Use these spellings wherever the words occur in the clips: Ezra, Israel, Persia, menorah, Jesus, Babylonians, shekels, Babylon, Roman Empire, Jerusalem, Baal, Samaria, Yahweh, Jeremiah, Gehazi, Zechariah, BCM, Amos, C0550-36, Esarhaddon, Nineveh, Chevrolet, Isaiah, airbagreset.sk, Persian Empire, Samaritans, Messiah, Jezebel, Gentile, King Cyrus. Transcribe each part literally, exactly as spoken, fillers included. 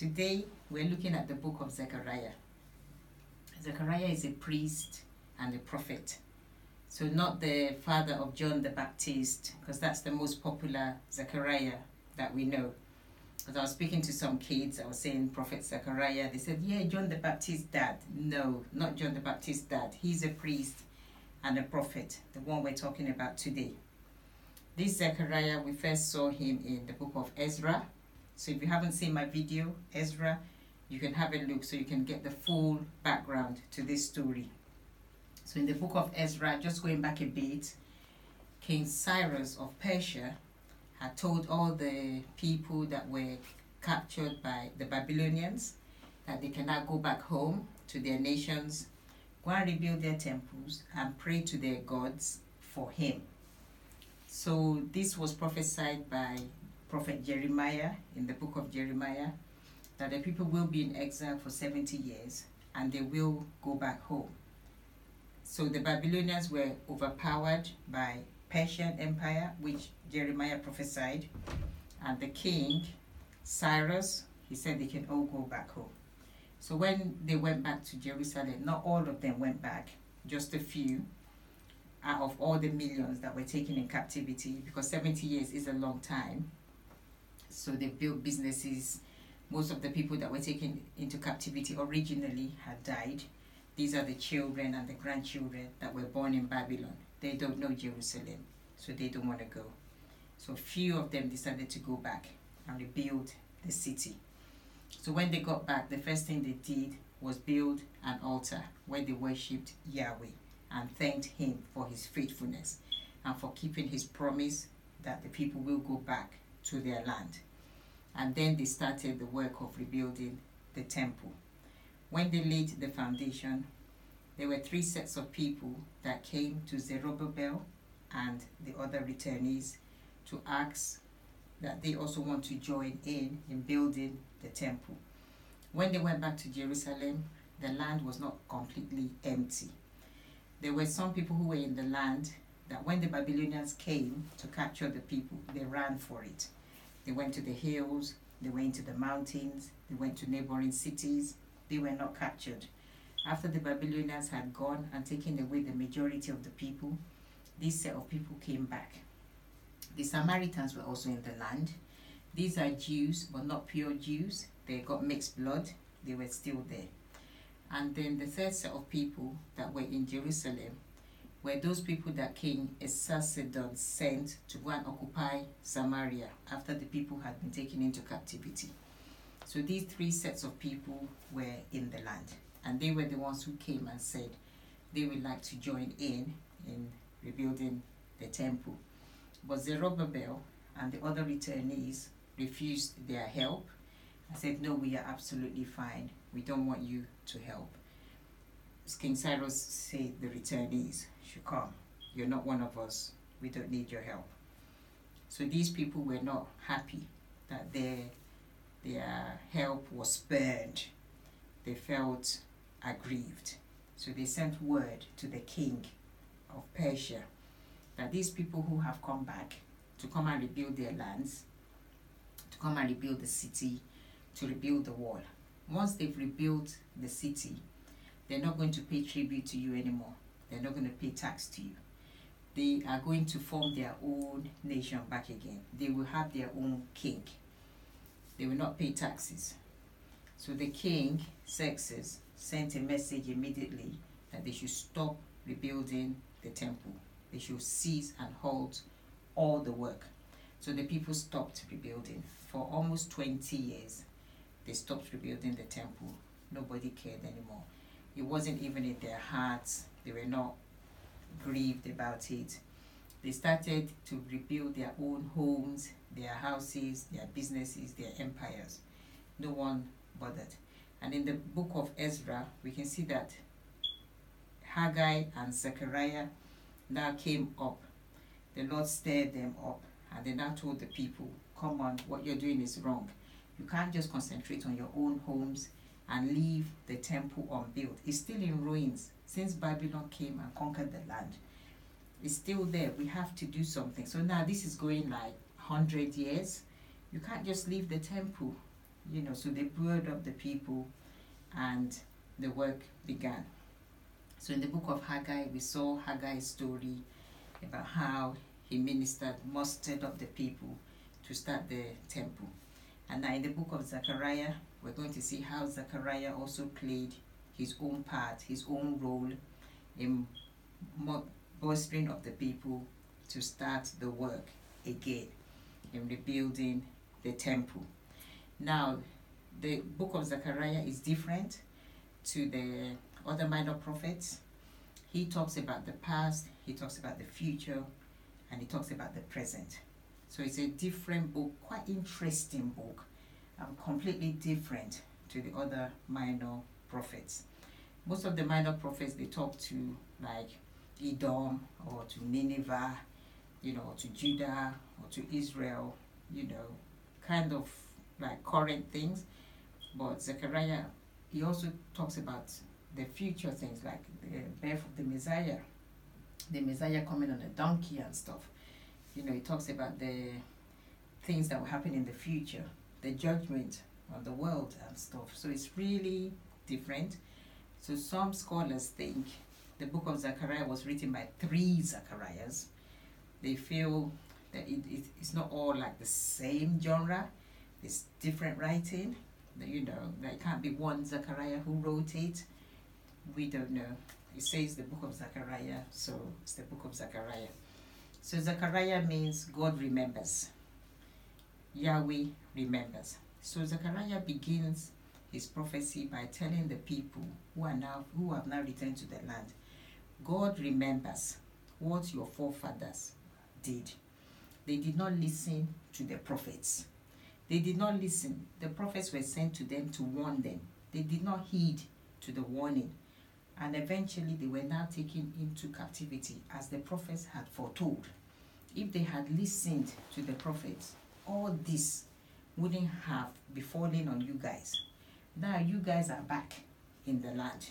Today we're looking at the book of Zechariah. Zechariah is a priest and a prophet. So not the father of John the Baptist, because that's the most popular Zechariah that we know. As I was speaking to some kids, I was saying Prophet Zechariah. They said, yeah, John the Baptist's dad. No, not John the Baptist's dad. He's a priest and a prophet, the one we're talking about today. This Zechariah, we first saw him in the book of Ezra. So if you haven't seen my video, Ezra, you can have a look so you can get the full background to this story. So in the book of Ezra, just going back a bit, King Cyrus of Persia had told all the people that were captured by the Babylonians that they cannot go back home to their nations, go and rebuild their temples and pray to their gods for him. So this was prophesied by Prophet Jeremiah in the book of Jeremiah, that the people will be in exile for seventy years and they will go back home. So the Babylonians were overpowered by Persian Empire, which Jeremiah prophesied, and the king, Cyrus, he said they can all go back home. So when they went back to Jerusalem, not all of them went back, just a few out of all the millions that were taken in captivity, because seventy years is a long time. So they built businesses. Most of the people that were taken into captivity originally had died. These are the children and the grandchildren that were born in Babylon. They don't know Jerusalem, so they don't want to go. So few of them decided to go back and rebuild the city. So when they got back, the first thing they did was build an altar where they worshipped Yahweh and thanked him for his faithfulness and for keeping his promise that the people will go back to their land. And then they started the work of rebuilding the temple. When they laid the foundation, there were three sets of people that came to Zerubbabel and the other returnees to ask that they also want to join in in building the temple. When they went back to Jerusalem, the land was not completely empty. There were some people who were in the land that when the Babylonians came to capture the people, they ran for it. They went to the hills, they went to the mountains, they went to neighboring cities. They were not captured. After the Babylonians had gone and taken away the majority of the people, this set of people came back. The Samaritans were also in the land. These are Jews, but not pure Jews. They got mixed blood. They were still there. And then the third set of people that were in Jerusalem were those people that King Esarhaddon sent to go and occupy Samaria after the people had been taken into captivity. So these three sets of people were in the land, and they were the ones who came and said they would like to join in in rebuilding the temple. But Zerubbabel and the other returnees refused their help and said, no, we are absolutely fine. We don't want you to help. King Cyrus said the returnees should come. You're not one of us. We don't need your help. So these people were not happy that their, their help was spurned. They felt aggrieved. So they sent word to the king of Persia that these people who have come back to come and rebuild their lands, to come and rebuild the city, to rebuild the wall. Once they've rebuilt the city, they're not going to pay tribute to you anymore. They're not going to pay tax to you. They are going to form their own nation back again. They will have their own king. They will not pay taxes. So the king, Xerxes, sent a message immediately that they should stop rebuilding the temple. They should cease and halt all the work. So the people stopped rebuilding. For almost twenty years, they stopped rebuilding the temple. Nobody cared anymore. It wasn't even in their hearts. They were not grieved about it. They started to rebuild their own homes, their houses, their businesses, their empires. No one bothered. And in the book of Ezra, we can see that Haggai and Zechariah now came up. The Lord stirred them up, and they now told the people, come on, what you're doing is wrong. You can't just concentrate on your own homes and leave the temple unbuilt. It's still in ruins since Babylon came and conquered the land. It's still there. We have to do something. So now this is going like one hundred years. You can't just leave the temple. you know, so they poured up the people and the work began. So in the book of Haggai, we saw Haggai's story about how he ministered, mustered up the people to start the temple. And now in the book of Zechariah, we're going to see how Zechariah also played his own part, his own role in bolstering up the people to start the work again in rebuilding the temple. Now, the book of Zechariah is different to the other minor prophets. He talks about the past, he talks about the future, and he talks about the present. So it's a different book, quite interesting book, um, completely different to the other minor prophets. Most of the minor prophets, they talk to like Edom or to Nineveh, you know, or to Judah or to Israel, you know, kind of like current things. But Zechariah, he also talks about the future things like the birth of the Messiah, the Messiah coming on a donkey and stuff. You know, he talks about the things that will happen in the future, the judgment on the world and stuff. So it's really different. So some scholars think the book of Zechariah was written by three Zechariahs. They feel that it, it, it's not all like the same genre. It's different writing. You know, there can't be one Zechariah who wrote it. We don't know. It says the book of Zechariah, so it's the book of Zechariah. So Zechariah means God remembers. Yahweh remembers. So Zechariah begins his prophecy by telling the people who are now who have now returned to their land, God remembers what your forefathers did. They did not listen to the prophets. They did not listen. The prophets were sent to them to warn them. They did not heed to the warning. And eventually they were now taken into captivity as the prophets had foretold. If they had listened to the prophets, all this wouldn't have befallen on you guys. Now you guys are back in the land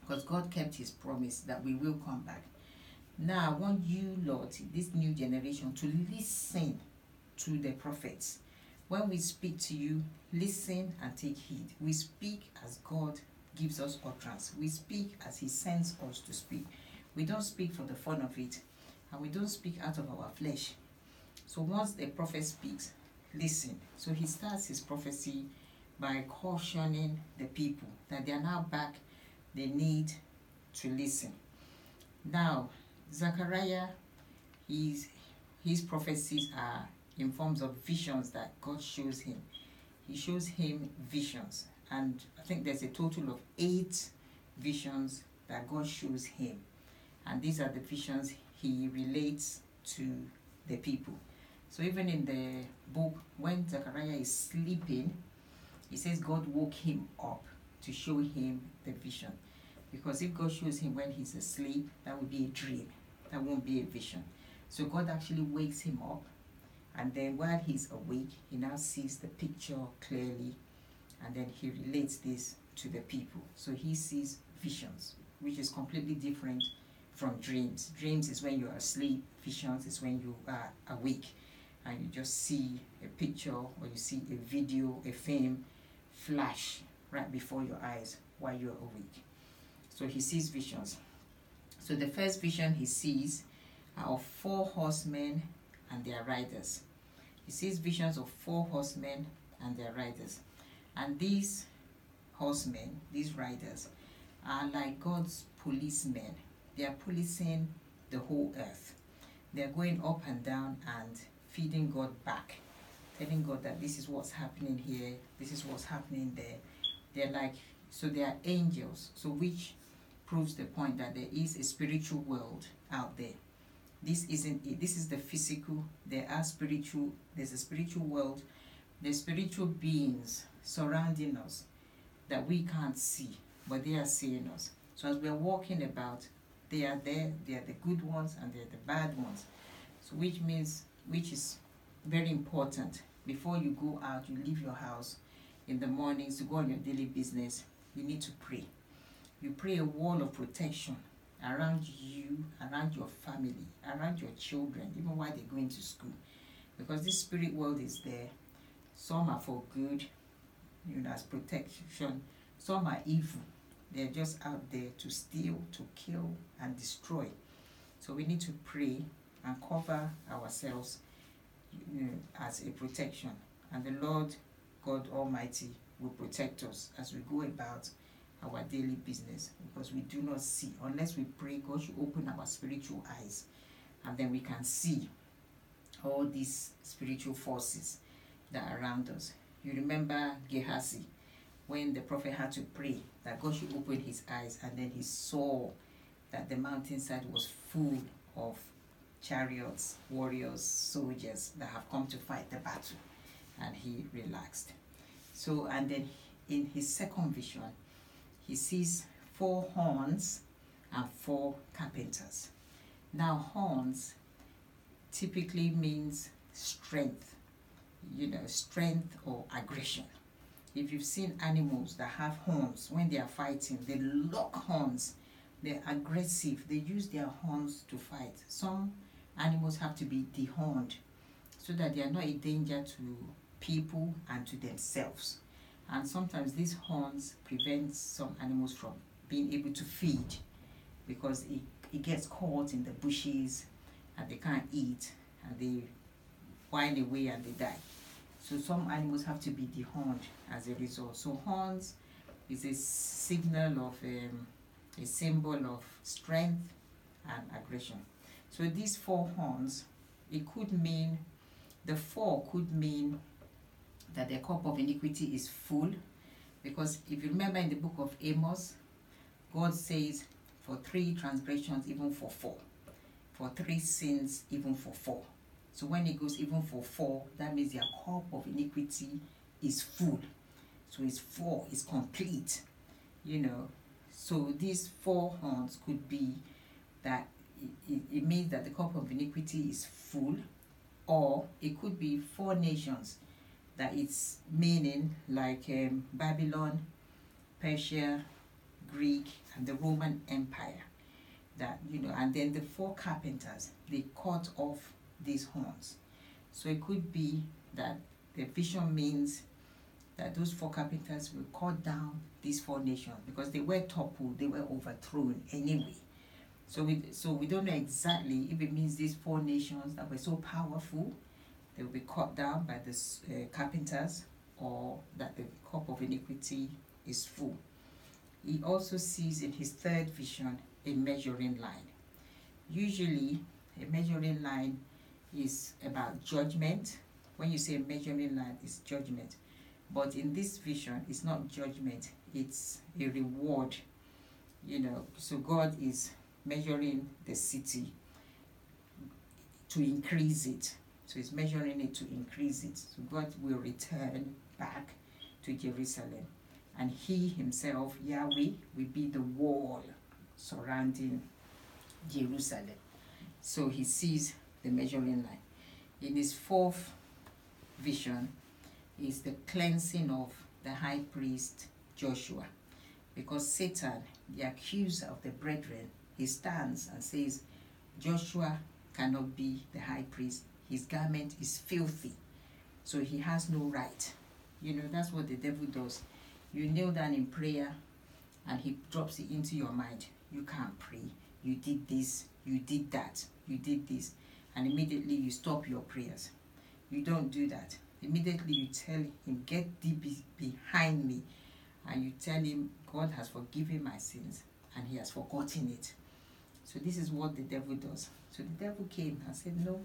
because God kept his promise that we will come back. Now I want you, Lord, this new generation, to listen to the prophets. When we speak to you, listen and take heed. We speak as God gives us utterance. We speak as he sends us to speak. We don't speak for the fun of it, and we don't speak out of our flesh. So once the prophet speaks, listen. So he starts his prophecy by cautioning the people that they are now back, they need to listen. Now, Zechariah, his, his prophecies are in forms of visions that God shows him. He shows him visions. And I think there's a total of eight visions that God shows him. And these are the visions he relates to the people. So even in the book, when Zechariah is sleeping, it says God woke him up to show him the vision. Because if God shows him when he's asleep, that would be a dream. That won't be a vision. So God actually wakes him up. And then while he's awake, he now sees the picture clearly. And then he relates this to the people. So he sees visions, which is completely different from dreams. Dreams is when you're asleep. Visions is when you are awake. And you just see a picture or you see a video, a film flash right before your eyes while you're awake. So he sees visions. So the first vision he sees are of four horsemen and their riders. He sees visions of four horsemen and their riders. And these horsemen, these riders, are like God's policemen. They are policing the whole earth. They are going up and down and feeding God back, telling God that this is what's happening here, this is what's happening there. They're like, so they are angels, so which proves the point that there is a spiritual world out there. This isn't it. This is the physical. There are spiritual, there's a spiritual world, there's spiritual beings surrounding us that we can't see, but they are seeing us. So as we're walking about, they are there, they are the good ones and they're the bad ones. So which means, which is very important, before you go out, you leave your house in the mornings to go on your daily business, you need to pray. You pray a wall of protection around you, around your family, around your children, even while they're going to school. Because this spirit world is there. Some are for good, you know, as protection. Some are evil. They're just out there to steal, to kill, and destroy. So we need to pray and cover ourselves, you know, as a protection. And the Lord God Almighty will protect us as we go about our daily business, because we do not see. Unless we pray, God should open our spiritual eyes, and then we can see all these spiritual forces that are around us. You remember Gehazi, when the prophet had to pray that God should open his eyes, and then he saw that the mountainside was full of chariots, warriors, soldiers that have come to fight the battle, and he relaxed. So, and then in his second vision, he sees four horns and four carpenters. Now, horns typically means strength, you know, strength or aggression. If you've seen animals that have horns, when they are fighting, they lock horns. They're aggressive. They use their horns to fight. Some animals have to be dehorned so that they are not a danger to people and to themselves. And sometimes these horns prevent some animals from being able to feed, because it, it gets caught in the bushes and they can't eat, and they wind away and they die. So some animals have to be dehorned as a result. So horns is a signal of um, a symbol of strength and aggression. So these four horns, it could mean, the four could mean that the cup of iniquity is full, because if you remember in the book of Amos, God says, for three transgressions, even for four. For three sins, even for four. So when it goes even for four, that means their cup of iniquity is full. So it's four, it's complete, you know. So these four horns could be that it, it, it means that the cup of iniquity is full, or it could be four nations, that it's meaning like um, Babylon, Persia, Greek, and the Roman Empire. That, you know, and then the four carpenters, they cut off these horns. So it could be that the vision means that those four carpenters will cut down these four nations, because they were toppled, they were overthrown anyway. So we, so we don't know exactly if it means these four nations that were so powerful, they will be cut down by the uh, carpenters, or that the cup of iniquity is full. He also sees in his third vision a measuring line. Usually a measuring line is about judgment. When you say measuring line, it's judgment. But in this vision, it's not judgment, it's a reward, you know. So God is measuring the city to increase it. So he's measuring it to increase it. So God will return back to Jerusalem. And he himself, Yahweh, will be the wall surrounding Jerusalem. So he sees the measuring line. In his fourth vision is the cleansing of the high priest Joshua, because Satan, the accuser of the brethren, he stands and says, Joshua cannot be the high priest. His garment is filthy, so he has no right. You know, that's what the devil does. You kneel down in prayer and he drops it into your mind. You can't pray. You did this, you did that, you did this. And immediately you stop your prayers. You don't do that. Immediately you tell him, get thee be behind me. And you tell him, God has forgiven my sins and he has forgotten it. So this is what the devil does. So the devil came and said, no,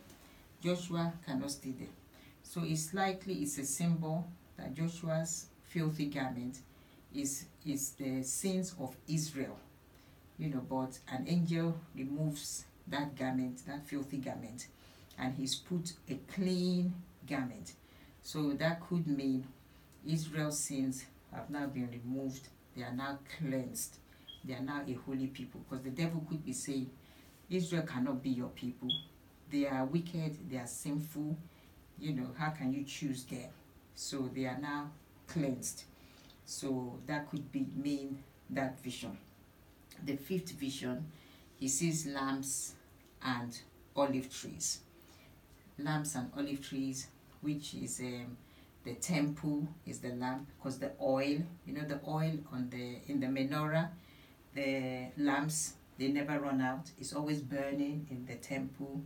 Joshua cannot stay there. So it's likely it's a symbol that Joshua's filthy garment is, is the sins of Israel. You know, but an angel removes that garment, that filthy garment, and he's put a clean garment. So that could mean Israel's sins have now been removed. They are now cleansed. They are now a holy people. Because the devil could be saying, Israel cannot be your people. They are wicked. They are sinful. You know, how can you choose them? So they are now cleansed. So that could be mean that vision. The fifth vision, he sees lamps and olive trees. Lamps and olive trees, which is um, The temple is the lamp, because the oil, you know, the oil on the in the menorah, the lamps, they never run out. It's always burning in the temple.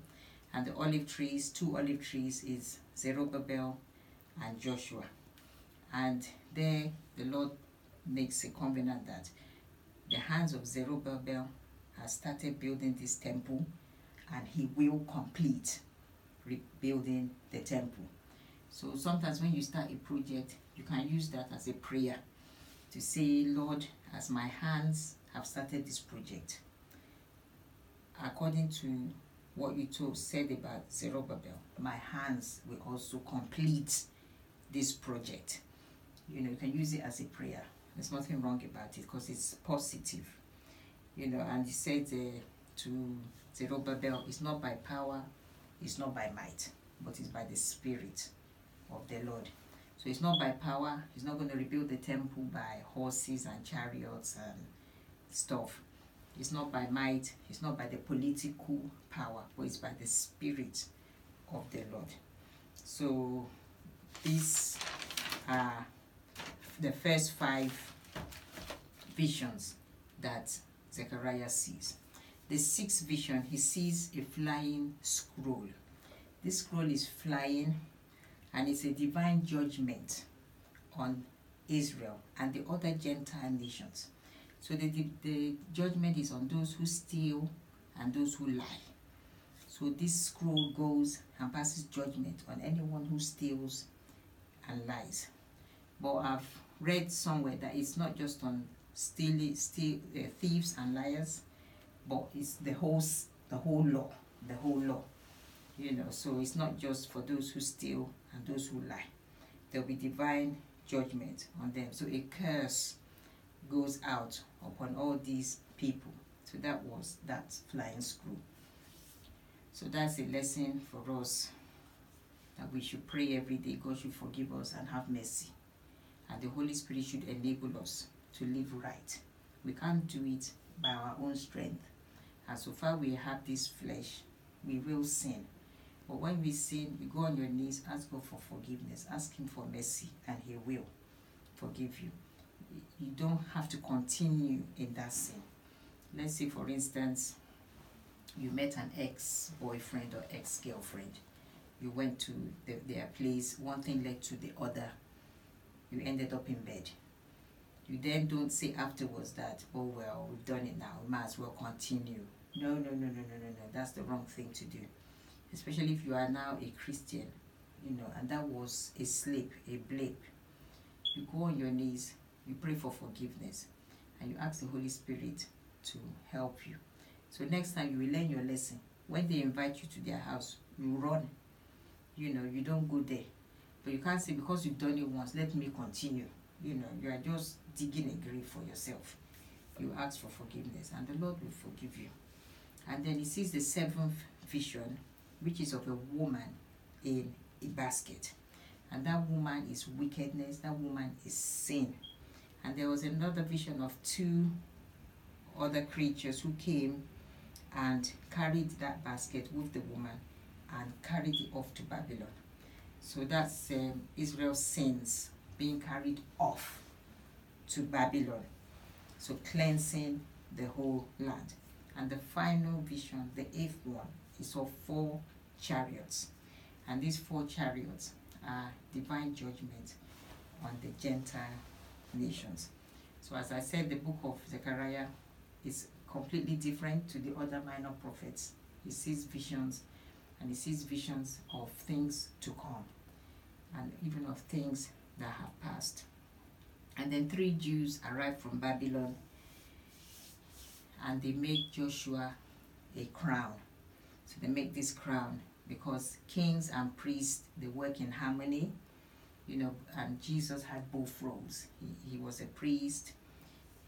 And the olive trees, two olive trees is Zerubbabel and Joshua. And there the Lord makes a covenant that the hands of Zerubbabel has started building this temple, and he will complete rebuilding the temple. So sometimes when you start a project, you can use that as a prayer to say, Lord, as my hands have started this project, according to what you told, said about Zerubbabel, my hands will also complete this project. You know, you can use it as a prayer. There's nothing wrong about it, because it's positive, you know. And he said uh, to Zerubbabel, it's not by power, it's not by might, but it's by the Spirit of the Lord. So it's not by power. He's not going to rebuild the temple by horses and chariots and stuff. It's not by might, it's not by the political power, but it's by the Spirit of the Lord. So these are the first five visions that Zechariah sees. The sixth vision, he sees a flying scroll. This scroll is flying, and it's a divine judgment on Israel and the other Gentile nations. So the, the, the judgment is on those who steal and those who lie. So this scroll goes and passes judgment on anyone who steals and lies. But I've read somewhere that it's not just on stealing, steal, uh, thieves and liars, but it's the whole, the whole law, the whole law. You know, so it's not just for those who steal and those who lie. There will be divine judgment on them. So a curse goes out upon all these people. So that was that flying screw. So that's a lesson for us, that we should pray every day. God should forgive us and have mercy, and the Holy Spirit should enable us to live right. We can't do it by our own strength, and so far we have this flesh, we will sin. But when we sin, you go on your knees, ask God for forgiveness, ask him for mercy, and he will forgive you. You don't have to continue in that sin. Let's say, for instance, you met an ex-boyfriend or ex-girlfriend. You went to the, their place. One thing led to the other. You ended up in bed. You then don't say afterwards that, oh, well, we've done it now, we might as well continue. No, no, no, no, no, no, no. That's the wrong thing to do. Especially if you are now a Christian, you know, and that was a slip, a blip. You go on your knees. You pray for forgiveness, and you ask the Holy Spirit to help you. So next time you will learn your lesson. When they invite you to their house, you run. You know, you don't go there. But you can't say, because you've done it once, let me continue. You know, you are just digging a grave for yourself. You ask for forgiveness, and the Lord will forgive you. And then he sees the seventh vision, which is of a woman in a basket. And that woman is wickedness. That woman is sin. And there was another vision of two other creatures who came and carried that basket with the woman and carried it off to Babylon. So that's um, Israel's sins being carried off to Babylon. So cleansing the whole land. And the final vision, the eighth one, is of four chariots. And these four chariots are divine judgment on the Gentile nations. So as I said, the book of Zechariah is completely different to the other minor prophets. He sees visions, and he sees visions of things to come, and even of things that have passed. And then three Jews arrive from Babylon, and they make Joshua a crown. So they make this crown because kings and priests, they work in harmony. You know, and Jesus had both roles. He, he was a priest,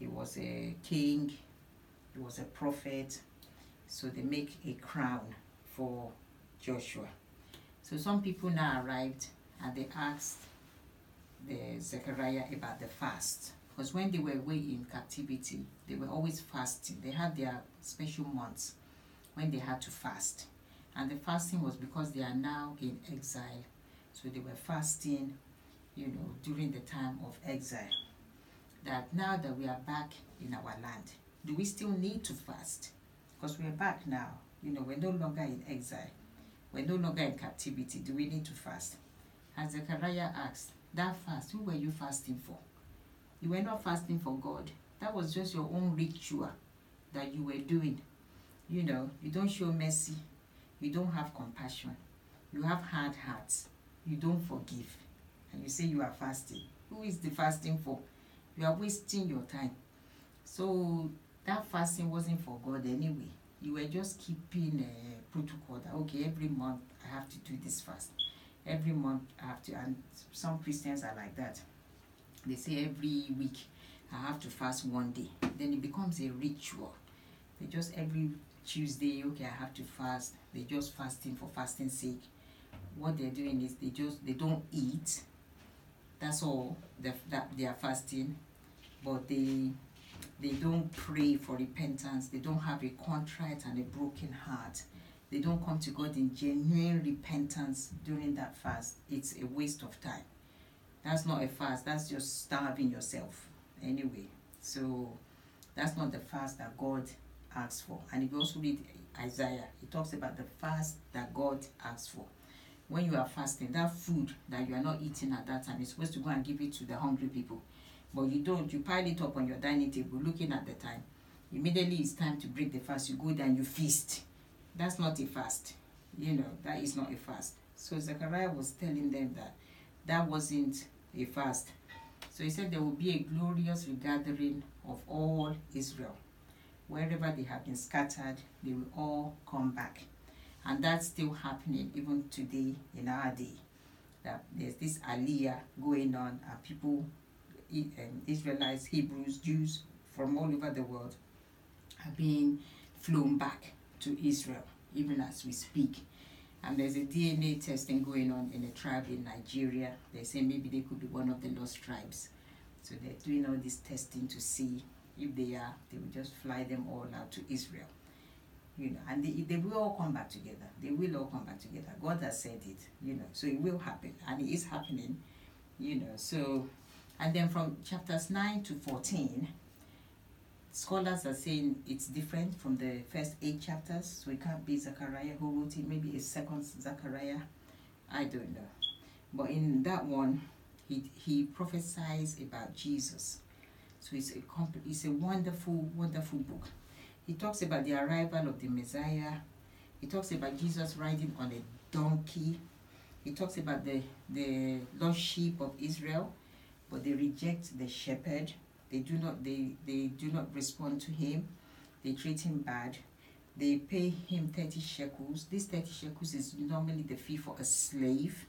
he was a king, he was a prophet. So they make a crown for Joshua. So some people now arrived, and they asked the Zechariah about the fast. Because when they were away in captivity, they were always fasting. They had their special months when they had to fast. And the fasting was because they are now in exile. So they were fasting. you know, during the time of exile, that now that we are back in our land, do we still need to fast? Because we are back now, you know, we're no longer in exile, we're no longer in captivity. Do we need to fast? As Zechariah asked, that fast, who were you fasting for? You were not fasting for God. That was just your own ritual that you were doing. You know, you don't show mercy, you don't have compassion, you have hard hearts, you don't forgive, and you say you are fasting. Who is the fasting for? You are wasting your time. So that fasting wasn't for God anyway. You were just keeping a protocol that, okay, every month I have to do this fast. Every month I have to, and some Christians are like that. They say every week I have to fast one day. Then it becomes a ritual. They just every Tuesday, okay, I have to fast. They just fasting for fasting's sake. What they're doing is they just, they don't eat. That's all that, that they are fasting. But they they don't pray for repentance. They don't have a contrite and a broken heart. They don't come to God in genuine repentance during that fast. It's a waste of time. That's not a fast. That's just starving yourself anyway. So that's not the fast that God asks for. And if you also read Isaiah, it talks about the fast that God asks for. When you are fasting, that food that you are not eating at that time, you're supposed to go and give it to the hungry people. But you don't. You pile it up on your dining table, looking at the time. Immediately it's time to break the fast. You go there and you feast. That's not a fast. You know, that is not a fast. So Zechariah was telling them that that wasn't a fast. So he said there will be a glorious regathering of all Israel. Wherever they have been scattered, they will all come back. And that's still happening even today in our day. That there's this aliyah going on, and people, Israelites, Hebrews, Jews from all over the world are being flown back to Israel, even as we speak. And there's a D N A testing going on in a tribe in Nigeria. They say maybe they could be one of the lost tribes. So they're doing all this testing to see if they are, they will just fly them all out to Israel. You know, and they, they will all come back together. They will all come back together. God has said it, you know, so it will happen, and it is happening, you know. So, and then from chapters nine to fourteen, scholars are saying it's different from the first eight chapters. So it can't be Zechariah who wrote it. Maybe it's second Zechariah. I don't know. But in that one, he, he prophesies about Jesus. So it's a, it's a wonderful, wonderful book. He talks about the arrival of the Messiah. He talks about Jesus riding on a donkey. He talks about the, the lost sheep of Israel, but they reject the shepherd. They do not they, they do not respond to him. They treat him bad. They pay him thirty shekels. This thirty shekels is normally the fee for a slave.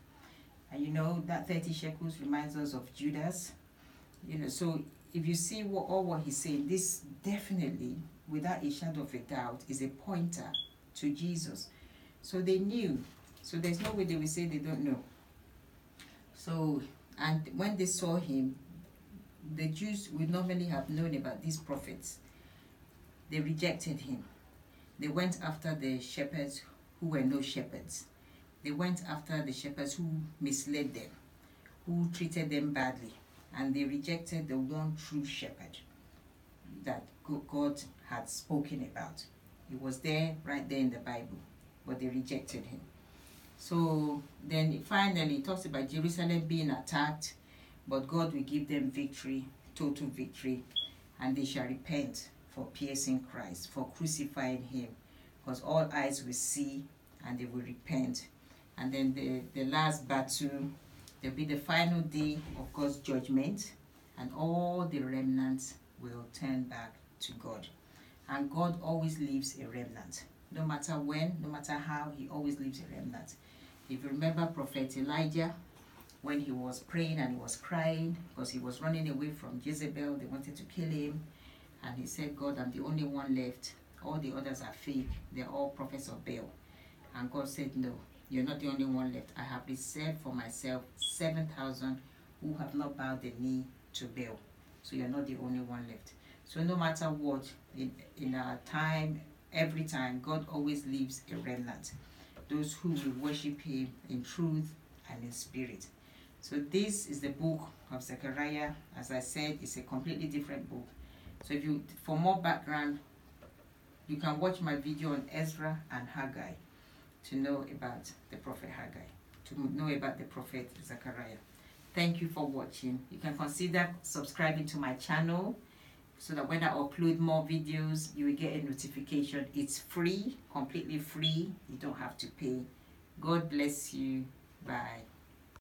And you know, that thirty shekels reminds us of Judas. You know, so if you see what all what he's saying, this definitely, without a shadow of a doubt, is a pointer to Jesus. So they knew. So there's no way they will say they don't know. So, and when they saw him, the Jews would normally have known about these prophets. They rejected him. They went after the shepherds who were no shepherds. They went after the shepherds who misled them, who treated them badly. And they rejected the one true shepherd that God had spoken about. It was there, right there in the Bible, but they rejected him. So then finally it talks about Jerusalem being attacked, but God will give them victory, total victory, and they shall repent for piercing Christ, for crucifying him, because all eyes will see and they will repent. And then the, the last battle, there will be the final day of God's judgment, and all the remnants will turn back to God. And God always leaves a remnant. No matter when, no matter how, he always leaves a remnant. If you remember Prophet Elijah, when he was praying and he was crying because he was running away from Jezebel, they wanted to kill him, and he said, God, I'm the only one left. All the others are fake. They're all prophets of Baal. And God said, no, you're not the only one left. I have reserved for myself seven thousand who have not bowed the knee to Baal. So you're not the only one left. So no matter what, in, in our time, every time, God always leaves a remnant. Those who will worship him in truth and in spirit. So this is the book of Zechariah. As I said, it's a completely different book. So if you, for more background, you can watch my video on Ezra and Haggai to know about the prophet Haggai, to know about the prophet Zechariah. Thank you for watching. You can consider subscribing to my channel so that when I upload more videos, you will get a notification. It's free, completely free. You don't have to pay. God bless you. Bye.